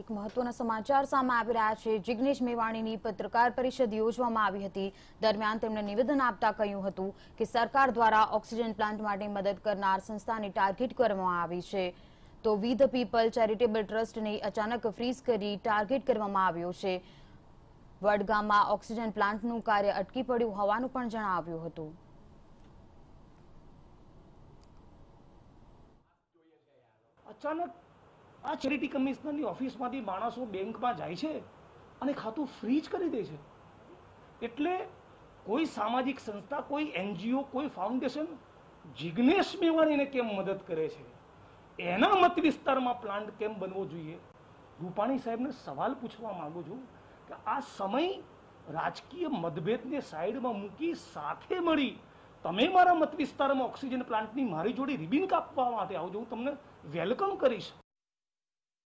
એક મહત્વના સમાચાર સામે આવી રહ્યા છે। જિગ્નેશ મેવાણીની પત્રકાર પરિષદ યોજવામાં આવી હતી। દરમિયાન તેમણે નિવેદન આપતા કહ્યું હતું કે સરકાર દ્વારા ઓક્સિજન પ્લાન્ટ માટે મદદ કરનાર સંસ્થાને ટાર્ગેટ કરવામાં આવી છે। તો વી ધ પીપલ ચેરિટેબલ ટ્રસ્ટને અચાનક ફ્રીઝ કરી ટાર્ગેટ કરવામાં આવ્યો છે। વડગામમાં ઓક્સિજન પ્લાન્ટનું કાર્ય અટકી પડ્યું હોવાનું પણ જણાવ્યું હતું। અચાનક आ चेरिटी कमिश्नर की ऑफिस में माणसों बैंक में जाए खातु फ्रीज कर दे। एटले कोई सामाजिक संस्था, कोई एनजीओ, कोई फाउंडेशन जिग्नेश मेवाणी ने केम मदद करे छे, एना मत विस्तार में प्लांट केम बनवो जोईए। रूपाणी साहेब ने सवाल पूछवा मांगू छूं कि आ समय राजकीय मतभेद ने साइड में मूकी साथे मळी तमे मारा मत विस्तार में ऑक्सिजन प्लांट नी मारी जोड़ी रिबीन कापवा माटे आवजो, हूँ तमने वेलकम करीश।